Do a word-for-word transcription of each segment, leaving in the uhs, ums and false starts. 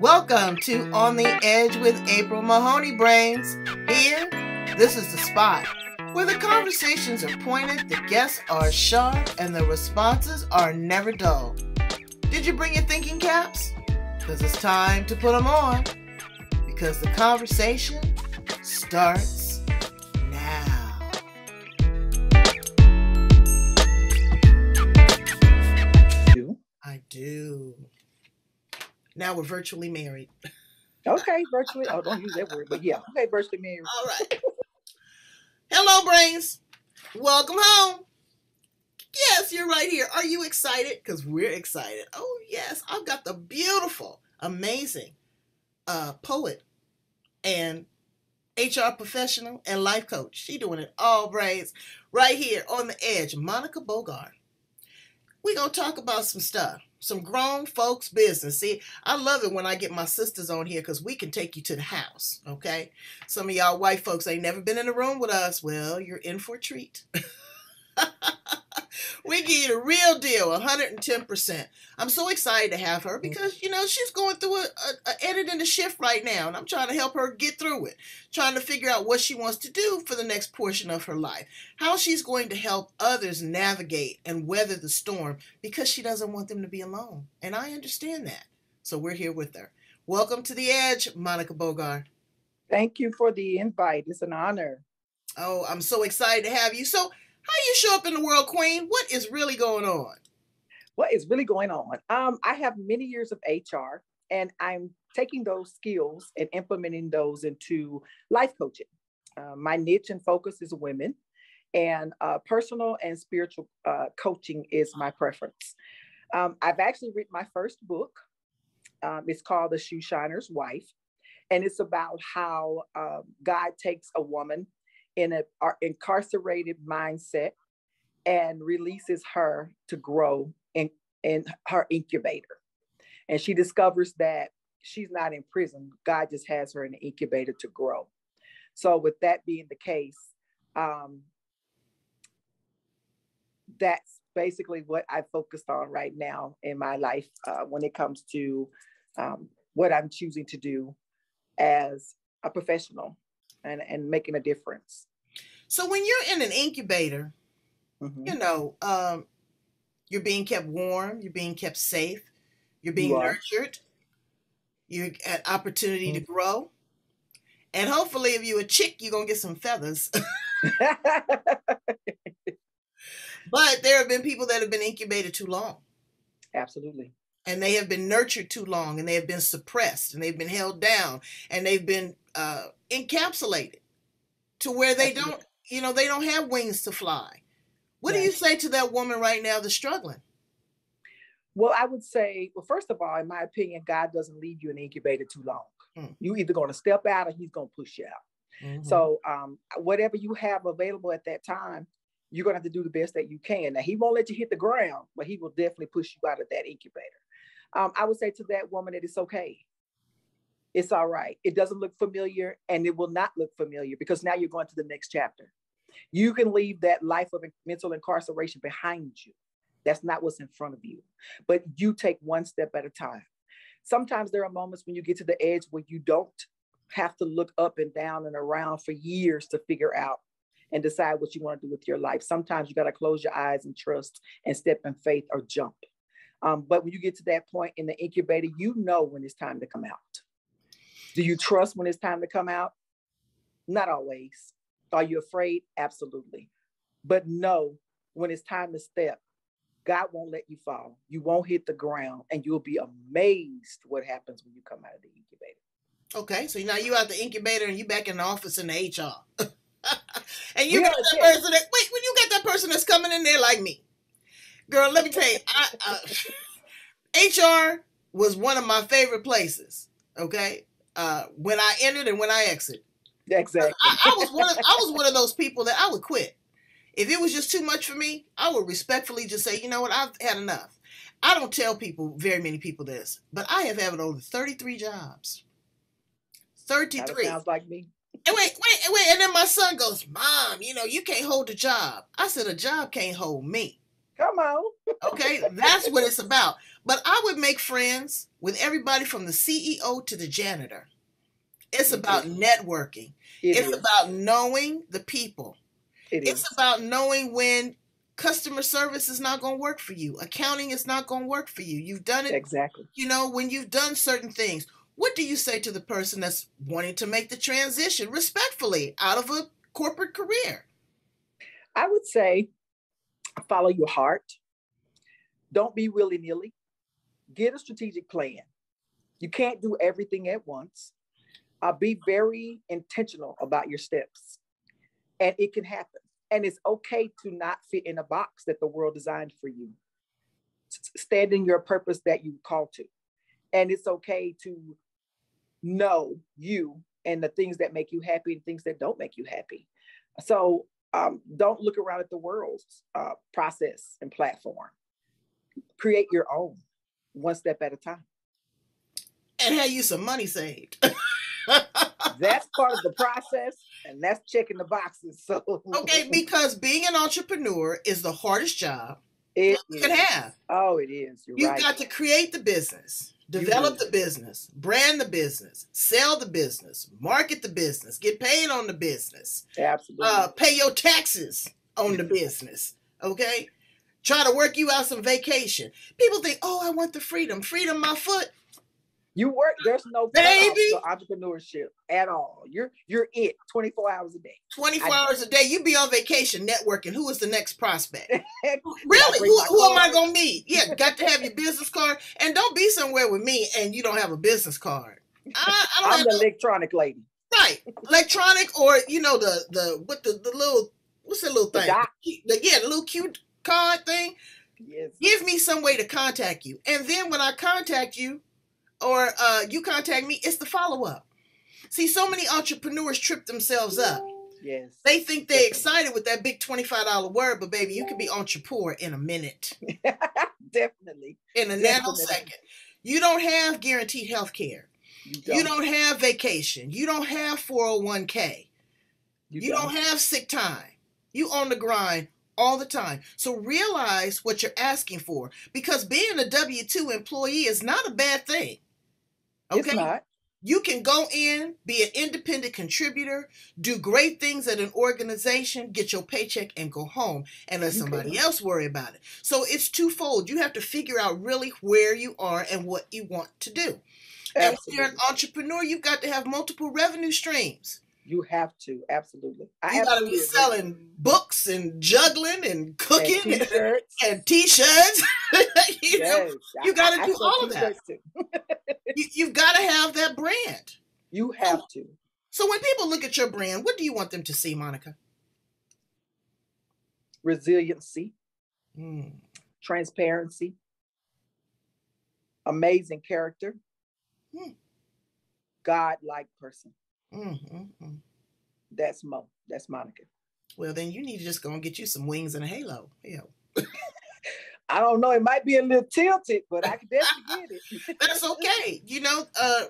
Welcome to On the Edge with April Mahoney Brains. Here, this is the spot where the conversations are pointed, the guests are sharp, and the responses are never dull. Did you bring your thinking caps? Because it's time to put them on. Because the conversation starts now. I do. Now we're virtually married. Okay, virtually. Oh, don't use that word, but yeah. Okay, virtually married. All right. Hello, brains. Welcome home. Yes, you're right here. Are you excited? Because we're excited. Oh, yes. I've got the beautiful, amazing uh, poet and H R professional and life coach. She doing it all, brains. Right here on the edge, Monica Bogar. We're going to talk about some stuff. Some grown folks business. See, I love it when I get my sisters on here because we can take you to the house, okay? Some of y'all white folks ain't never been in a room with us. Well, you're in for a treat. We give you the real deal, one hundred ten percent. I'm so excited to have her because, you know, she's going through a, a, a editing a shift right now, and I'm trying to help her get through it, trying to figure out what she wants to do for the next portion of her life, how she's going to help others navigate and weather the storm because she doesn't want them to be alone, and I understand that. So we're here with her. Welcome to The Edge, Monica Bogar. Thank you for the invite. It's an honor. Oh, I'm so excited to have you. So how do you show up in the world, Queen? What is really going on? What is really going on? Um, I have many years of H R, and I'm taking those skills and implementing those into life coaching. Uh, my niche and focus is women, and uh, personal and spiritual uh, coaching is my preference. Um, I've actually written my first book. Um, it's called The Shoe Shiner's Wife, and it's about how uh, God takes a woman in an incarcerated mindset and releases her to grow in, in her incubator. And she discovers that she's not in prison. God just has her in the incubator to grow. So with that being the case, um, that's basically what I focused on right now in my life uh, when it comes to um, what I'm choosing to do as a professional. And, and making a difference. So when you're in an incubator, mm-hmm. you know, um, you're being kept warm, you're being kept safe, you're being you nurtured, you had opportunity mm-hmm. to grow. And hopefully if you're a chick, you're going to get some feathers. But there have been people that have been incubated too long. Absolutely. And they have been nurtured too long, and they have been suppressed, and they've been held down, and they've been uh, encapsulated to where they don't, you know, they don't have wings to fly. What yeah. do you say to that woman right now that's struggling? Well, I would say, well, first of all, in my opinion, God doesn't leave you in an incubator too long. Mm-hmm. You're either going to step out or he's going to push you out. Mm-hmm. So um, whatever you have available at that time, you're going to have to do the best that you can. Now, he won't let you hit the ground, but he will definitely push you out of that incubator. Um, I would say to that woman that it's okay. It's all right. It doesn't look familiar, and it will not look familiar because now you're going to the next chapter. You can leave that life of mental incarceration behind you. That's not what's in front of you, but you take one step at a time. Sometimes there are moments when you get to the edge where you don't have to look up and down and around for years to figure out and decide what you want to do with your life. Sometimes you got to close your eyes and trust and step in faith or jump. Um, but when you get to that point in the incubator, you know when it's time to come out. Do you trust when it's time to come out? Not always. Are you afraid? Absolutely. But know when it's time to step, God won't let you fall. You won't hit the ground, and you'll be amazed what happens when you come out of the incubator. Okay, so now you're out the incubator and you're back in the office in the H R. And you got that person that, wait, when you got that person that's coming in there like me. Girl, let me tell you, I, uh, H R was one of my favorite places, okay? Uh, when I entered and when I exited. Exactly. I, I, was one of, I was one of those people that I would quit. If it was just too much for me, I would respectfully just say, you know what, I've had enough. I don't tell people, very many people this, but I have had over thirty-three jobs. thirty-three. That sounds like me. And wait, wait, and wait, and then my son goes, Mom, you know, you can't hold a job. I said, a job can't hold me. Come on. Okay, that's what it's about. But I would make friends with everybody from the C E O to the janitor. It's about networking. It it's is. about knowing the people. It it's is. about knowing when customer service is not going to work for you. Accounting is not going to work for you. You've done it. Exactly. You know, when you've done certain things, what do you say to the person that's wanting to make the transition respectfully out of a corporate career? I would say follow your heart. Don't be willy-nilly. Get a strategic plan. You can't do everything at once. Uh, be very intentional about your steps. And it can happen. And it's okay to not fit in a box that the world designed for you. Stand in your purpose that you call to. And it's okay to know you and the things that make you happy and things that don't make you happy. So um, don't look around at the world's uh, process and platform. Create your own, one step at a time. And have you some money saved. That's part of the process, and that's checking the boxes. So okay, because being an entrepreneur is the hardest job it you is. can have. Oh, it is. You're You've right. got to create the business, develop the business, brand the business, sell the business, market the business, get paid on the business. Absolutely. Uh, pay your taxes on the business. Okay, try to work you out some vacation. People think, oh, I want the freedom, freedom my foot. You work, there's no baby entrepreneurship at all. You're you're it twenty-four hours a day. twenty-four I hours know. a day. You be on vacation networking. Who is the next prospect? Really? Who, who am I gonna meet? Yeah, got to have your business card. And don't be somewhere with me and you don't have a business card. I, I don't I'm have the no, electronic lady. Right. Electronic or you know, the the what the, the little what's that little thing? The the, yeah, the little cute card thing. Yes. Give me some way to contact you. And then when I contact you, or uh, you contact me, it's the follow-up. See, so many entrepreneurs trip themselves up. Yes. They think they're excited with that big twenty-five dollar word, but baby, you could be entrepreneur in a minute. Definitely. In a Definitely. nanosecond. You don't have guaranteed health care. You don't. You don't have vacation. You don't have four oh one K. You, you don't. don't have sick time. You on the grind all the time. So realize what you're asking for, because being a W two employee is not a bad thing. Okay. It's not. You can go in, be an independent contributor, do great things at an organization, get your paycheck and go home and let somebody okay. else worry about it. So it's twofold. You have to figure out really where you are and what you want to do. Absolutely. And when you're an entrepreneur, you've got to have multiple revenue streams. You have to, absolutely. I you got to be selling agree. books and juggling and cooking and t-shirts. And, and t-shirts. you yes. you got to do I all of that. you, you've got to have that brand. You have so, to. So when people look at your brand, what do you want them to see, Monica? Resiliency. Mm. Transparency. Amazing character. Mm. God-like person. Mm-hmm. That's Mo. That's Monica. Well, then you need to just go and get you some wings and a halo. Hell. I don't know. It might be a little tilted, but I can definitely get it. That's okay. You know, uh,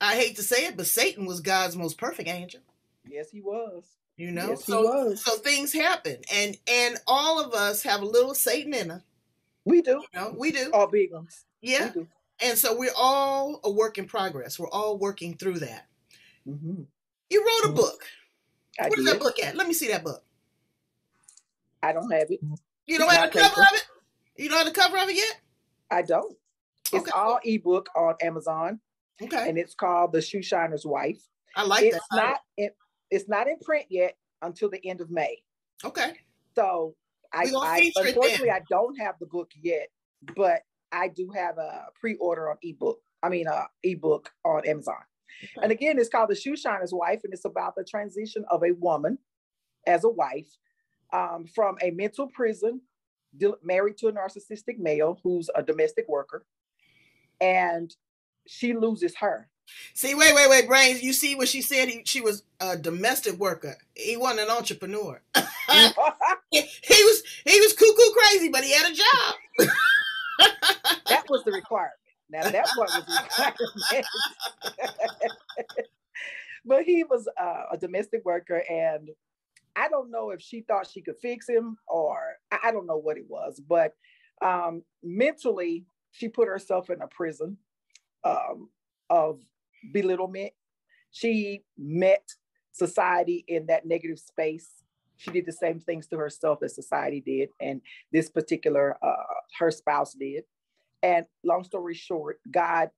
I hate to say it, but Satan was God's most perfect angel. Yes, he was. You know, yes, so, he was. so things happen. And and all of us have a little Satan in us. We do. You know, we do. All big ones. Yeah. We do. And so we're all a work in progress. We're all working through that. Mm-hmm. You wrote a book. I Where's did. that book at? Let me see that book. I don't have it. You don't it's have the cover paper. of it? You don't have the cover of it yet? I don't. It's okay. all ebook on Amazon. Okay. And it's called The Shoe Shiner's Wife. I like it's that. Not in, it's not in print yet until the end of May. Okay. So I, I unfortunately I don't have the book yet, but I do have a pre-order on ebook. I mean uh ebook on Amazon. Okay. And again, it's called The Shoe Shiner's Wife, and it's about the transition of a woman as a wife um, from a mental prison, married to a narcissistic male who's a domestic worker, and she loses her. See, wait, wait, wait, Brains, you see what she said? He, she was a domestic worker. He wasn't an entrepreneur. he, he was he was cuckoo crazy, but he had a job. That was the requirement. Now that one was but he was uh, a domestic worker, and I don't know if she thought she could fix him or I don't know what it was, but um, mentally she put herself in a prison um, of belittlement. She met society in that negative space. She did the same things to herself as society did, and this particular, uh, her spouse did. And long story short, God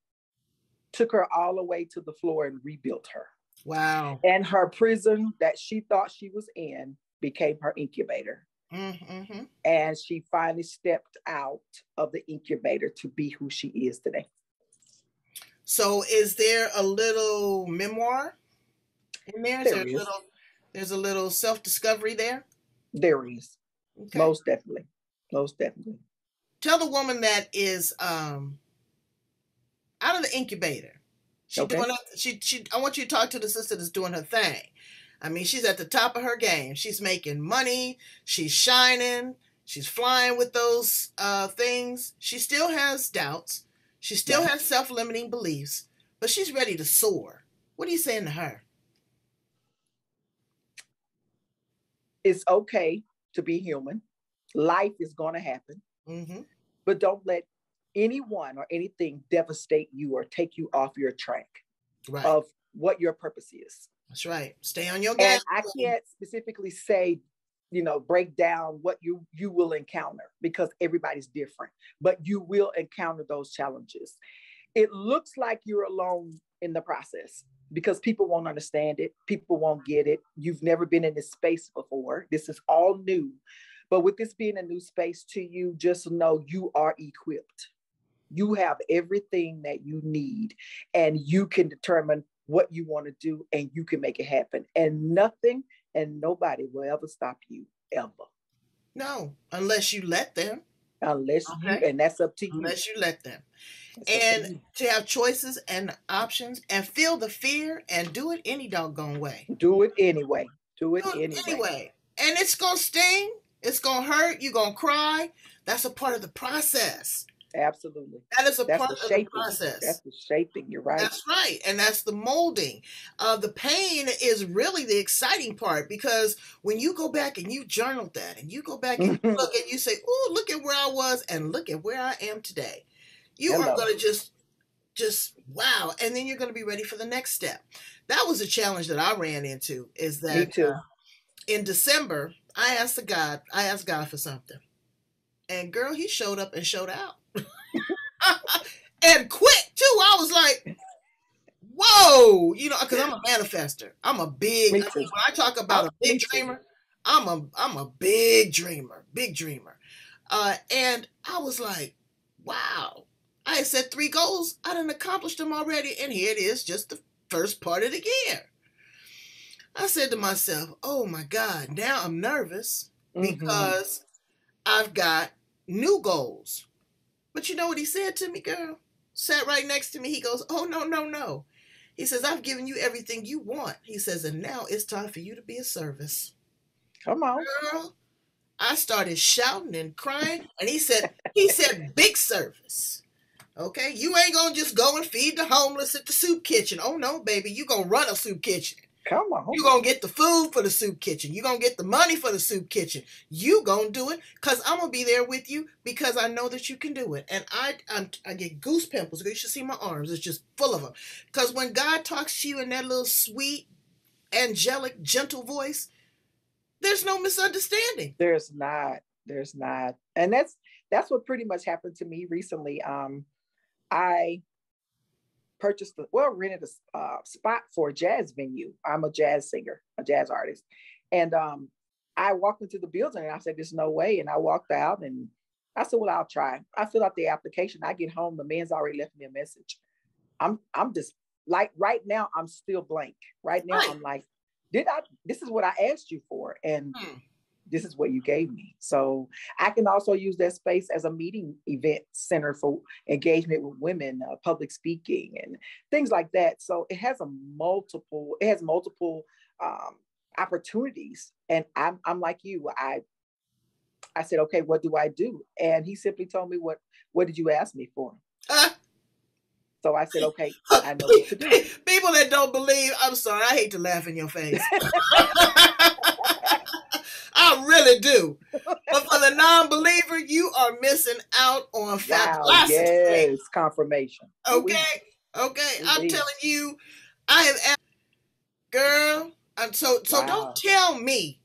took her all the way to the floor and rebuilt her. Wow. And her prison that she thought she was in became her incubator. Mm-hmm. And she finally stepped out of the incubator to be who she is today. So is there a little memoir in there? There is. There is. A little- There's a little self-discovery there? There is. Okay. Most definitely. Most definitely. Tell the woman that is um, out of the incubator. She okay. doing her, she, she, I want you to talk to the sister that's doing her thing. I mean, she's at the top of her game. She's making money. She's shining. She's flying with those uh, things. She still has doubts. She still yeah. has self-limiting beliefs, but she's ready to soar. What are you saying to her? It's okay to be human. Life is going to happen, mm-hmm. but don't let anyone or anything devastate you or take you off your track right. of what your purpose is. That's right. Stay on your game. And I can't specifically say, you know, break down what you, you will encounter because everybody's different, but you will encounter those challenges. It looks like you're alone in the process, because people won't understand it. People won't get it. You've never been in this space before. This is all new. But with this being a new space to you, just know you are equipped. You have everything that you need, and you can determine what you want to do, and you can make it happen. And nothing and nobody will ever stop you, ever. No, unless you let them. Unless okay. you, and that's up to you. Unless you let them. That's and to have choices and options and feel the fear and do it any doggone way. Do it anyway. Do it, do it anyway. anyway. And it's going to sting. It's going to hurt. You're going to cry. That's a part of the process. Absolutely. That is a that's part the of shaping. the process. That's the shaping. You're right. That's right. And that's the molding. Uh, the pain is really the exciting part, because when you go back and you journal that and you go back and you look and you say, oh, look at where I was and look at where I am today. You Hello. are going to just, just wow. And then you're going to be ready for the next step. That was a challenge that I ran into, is that Me too. Uh, in December, I asked the God, I asked God for something. And girl, he showed up and showed out. And quick too. I was like, whoa, you know, because I'm a manifester. I'm a big, I mean, when I talk about I'm a big dreamer, I'm a, I'm a big dreamer, big dreamer. Uh, and I was like, wow, I had set three goals. I done accomplished them already. And here it is, just the first part of the year. I said to myself, oh my God, now I'm nervous because mm-hmm. I've got new goals. But you know what he said to me, girl? Sat right next to me. He goes, oh, no, no, no. He says, I've given you everything you want. He says, and now it's time for you to be of service. Come on. Girl, I started shouting and crying. And he said, he said, big service. Okay? You ain't going to just go and feed the homeless at the soup kitchen. Oh, no, baby. You're going to run a soup kitchen. Come on. You're going to get the food for the soup kitchen. You're going to get the money for the soup kitchen. You going to do it because I'm going to be there with you because I know that you can do it. And I I'm, I get goose pimples. You should see my arms. It's just full of them. Because when God talks to you in that little sweet, angelic, gentle voice, there's no misunderstanding. There's not. There's not. And that's that's what pretty much happened to me recently. Um, I... purchased, well, rented a uh, spot for a jazz venue. I'm a jazz singer, a jazz artist. And um, I walked into the building and I said, there's no way. And I walked out and I said, well, I'll try. I filled out the application. I get home, the man's already left me a message. I'm I'm just like, right now, I'm still blank. Right now, right. I'm like, did I, this is what I asked you for. And hmm. this is what you gave me. So I can also use that space as a meeting event center for engagement with women, uh, public speaking and things like that. So it has a multiple, it has multiple um, opportunities. And I'm, I'm like you, I, I said, okay, what do I do? And he simply told me, what, what did you ask me for? Uh, so I said, okay, I know what to do. People that don't believe, I'm sorry, I hate to laugh in your face. really do. But for the non-believer, you are missing out on fabulosity. Wow, yes, confirmation. Okay, okay. Indeed. I'm telling you, I have asked, girl, I'm so, so wow. Don't tell me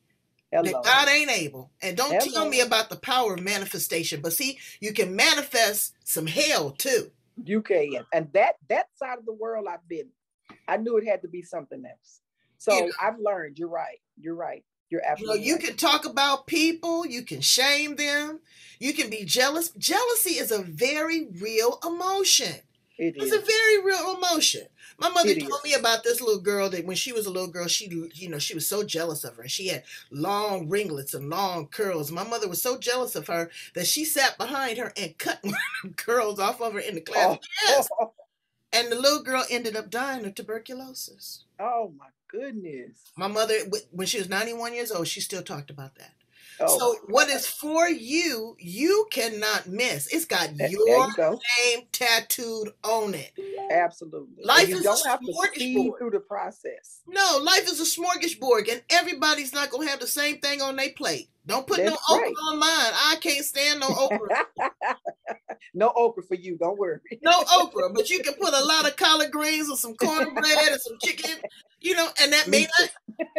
Hello. that God ain't able. And don't Hello. tell me about the power of manifestation. But see, you can manifest some hell too. You can. And that, that side of the world I've been, I knew it had to be something else. So you know, I've learned, you're right, you're right. You're absolutely you know, you right. can talk about people, you can shame them, you can be jealous. Jealousy is a very real emotion. It it's is. a very real emotion. My mother it told is. me about this little girl that when she was a little girl, she, you know, she was so jealous of her. And she had long ringlets and long curls. My mother was so jealous of her that she sat behind her and cut one of them curls off of her in the class. Oh. Yes. Oh. And the little girl ended up dying of tuberculosis. Oh, my goodness. My mother, when she was ninety-one years old, she still talked about that. Oh, so what is for you, you cannot miss. It's got your you go. name tattooed on it. Absolutely. Life you is don't a have smorgasbord. To see through the process. No, life is a smorgasbord, and everybody's not going to have the same thing on their plate. Don't put That's no right. okra on mine. I can't stand no okra. No okra for you. Don't worry. No okra, but you can put a lot of collard greens or some cornbread and some chicken, you know, and that may not,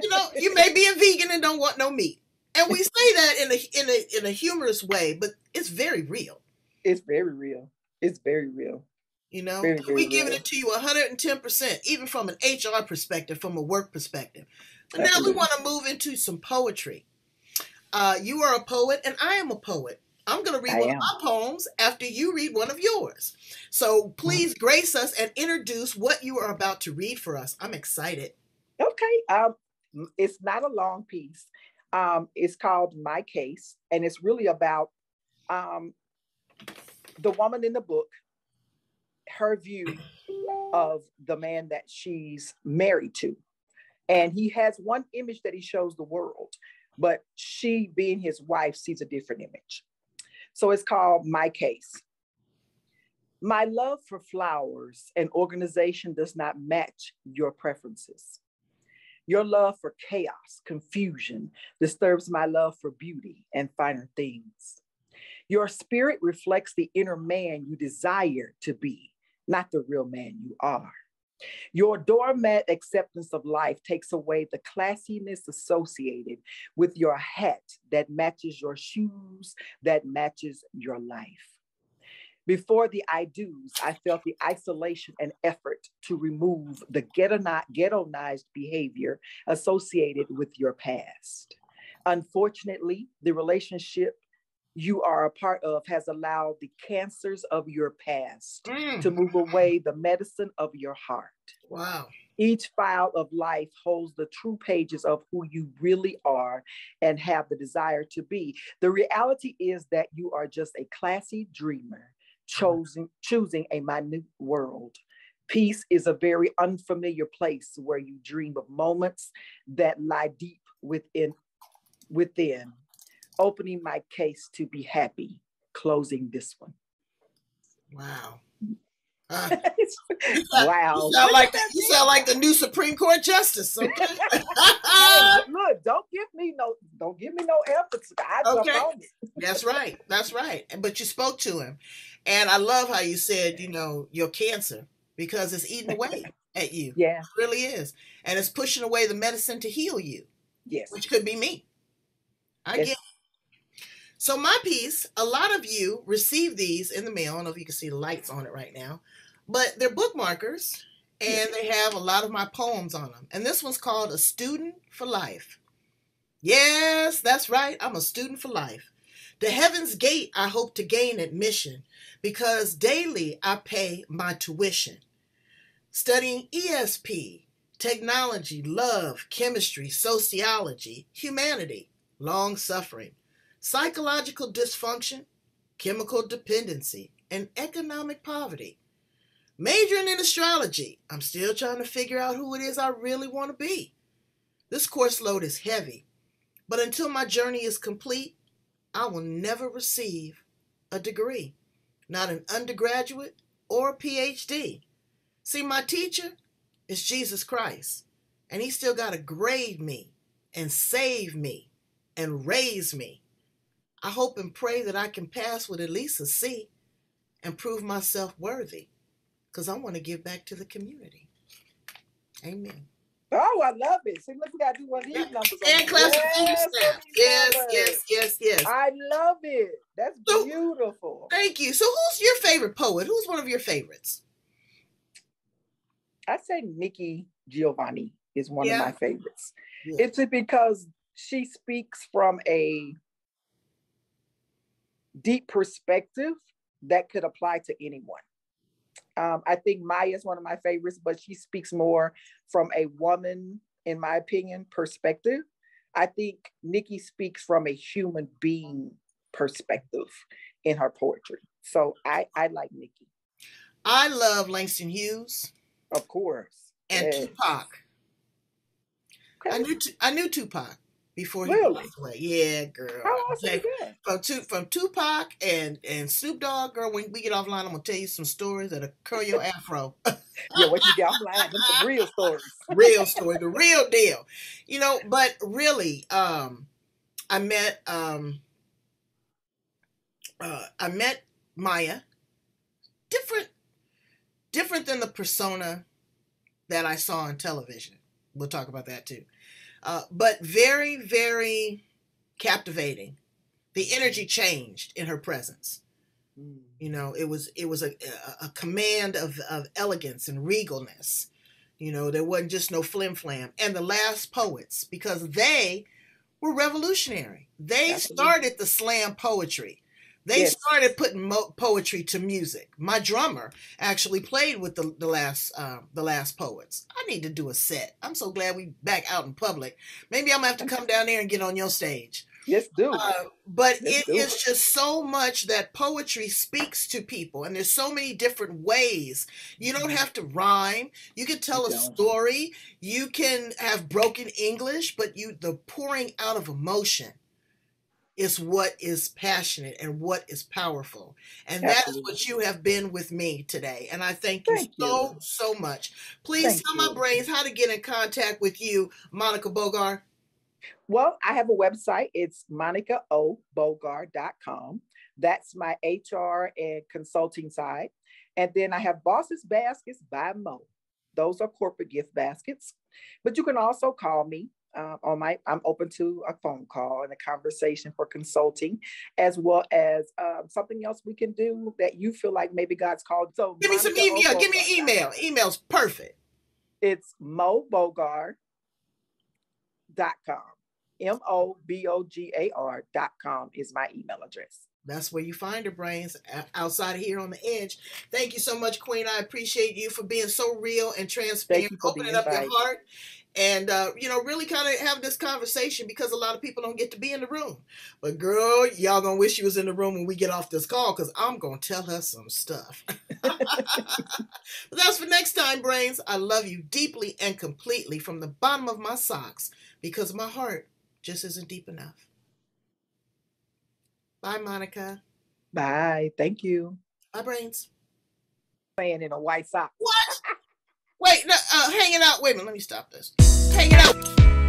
you know, you may be a vegan and don't want no meat. And we say that in a in a in a humorous way, but it's very real. It's very real. It's very real. You know, very, very we giving it to you one hundred ten percent, even from an H R perspective, from a work perspective. But Absolutely. now we want to move into some poetry. Uh, you are a poet, and I am a poet. I'm going to read I one am. of my poems after you read one of yours. So please mm-hmm. grace us and introduce what you are about to read for us. I'm excited. Okay, um, it's not a long piece. Um, it's called My Case, and it's really about um, the woman in the book, her view of the man that she's married to. And he has one image that he shows the world, but she, being his wife, sees a different image. So it's called My Case. My love for flowers and organization does not match your preferences. Your love for chaos, confusion, disturbs my love for beauty and finer things. Your spirit reflects the inner man you desire to be, not the real man you are. Your doormat acceptance of life takes away the classiness associated with your hat that matches your shoes, that matches your life. Before the I do's, I felt the isolation and effort to remove the ghettoized behavior associated with your past. Unfortunately, the relationship you are a part of has allowed the cancers of your past mm. to move away the medicine of your heart. Wow. Each file of life holds the true pages of who you really are and have the desire to be. The reality is that you are just a classy dreamer. Choosing, choosing a minute world. Peace is a very unfamiliar place where you dream of moments that lie deep within, within. Opening my case to be happy, closing this one. Wow. Uh, wow. You sound, like, you sound like the new Supreme Court justice. Okay? Hey, look, don't give me no, don't give me no emphasis. I okay. jump on it. That's right. That's right. But you spoke to him. And I love how you said, you know, your cancer, because it's eating away at you. Yeah. It really is. And it's pushing away the medicine to heal you. Yes. Which could be me. I yes. get it. So my piece, a lot of you receive these in the mail. I don't know if you can see the lights on it right now, but they're bookmarkers and they have a lot of my poems on them. And this one's called A Student for Life. Yes, that's right. I'm a student for life. To heaven's gate, I hope to gain admission because daily I pay my tuition. Studying E S P, technology, love, chemistry, sociology, humanity, long suffering, psychological dysfunction, chemical dependency, and economic poverty. Majoring in astrology, I'm still trying to figure out who it is I really want to be. This course load is heavy, but until my journey is complete, I will never receive a degree, not an undergraduate or a P H D. See, my teacher is Jesus Christ, and he still got to grade me and save me and raise me. I hope and pray that I can pass with at least a C and prove myself worthy, because I want to give back to the community. Amen. Oh, I love it. See, look, we got to do one of these numbers. And classification stamps. Yes, yes, yes, yes. I love it. That's so beautiful. Thank you. So who's your favorite poet? Who's one of your favorites? I say Nikki Giovanni is one yeah. of my favorites. Yeah. It's because she speaks from a deep perspective that could apply to anyone. Um, I think Maya is one of my favorites, but she speaks more from a woman, in my opinion, perspective. I think Nikki speaks from a human being perspective in her poetry. So I, I like Nikki. I love Langston Hughes. Of course. And yes. Tupac. Okay. I knew I knew Tupac before he really? passed away. Yeah, girl. How awesome like, is from, tu from Tupac and, and Snoop Dogg, girl, when we get offline, I'm going to tell you some stories that'll curl your afro. Yeah, what you get offline, them some real stories. Real story, the real deal. You know, but really, um, I met, um, uh, I met Maya. Different, different than the persona that I saw on television. We'll talk about that too. Uh, but very, very captivating. The energy changed in her presence. Mm. You know, it was it was a, a command of, of elegance and regalness. You know, there wasn't just no flim flam. And the Last Poets, because they were revolutionary. They Absolutely. started the slam poetry. They yes. started putting mo poetry to music. My drummer actually played with the, the last uh, the last poets. I need to do a set. I'm so glad we back out in public. Maybe I'm going to have to come down there and get on your stage. Yes, do. Uh, but yes, it do. is just so much that poetry speaks to people. And there's so many different ways. You don't have to rhyme. You can tell you a don't. story. You can have broken English, but you the pouring out of emotion is what is passionate and what is powerful. And Absolutely. that's what you have been with me today. And I thank you thank so, you. so much. Please thank tell you. my brains how to get in contact with you, Monica Bogar. Well, I have a website. It's monica o bogar dot com. That's my H R and consulting side. And then I have Bosses Baskets by Mo. Those are corporate gift baskets. But you can also call me. Uh, on my, I'm open to a phone call and a conversation for consulting, as well as um, something else we can do that you feel like maybe God's called. So give Monica me some email. O'Bogar. Give me an email. Email's perfect. It's mobogar dot com. M O B O G A R dot com is my email address. That's where you find her, brains, outside of here on the edge. Thank you so much, Queen. I appreciate you for being so real and transparent, opening up your heart. And, uh, you know, really kind of having this conversation, because a lot of people don't get to be in the room. But, girl, y'all going to wish you was in the room when we get off this call, because I'm going to tell her some stuff. But that's for next time, brains. I love you deeply and completely from the bottom of my socks, because my heart just isn't deep enough. Bye, Monica. Bye. Thank you. Bye, brains. Playing in a white sock. What? Wait, no, uh, hanging out. Wait a minute, let me stop this. Hanging out.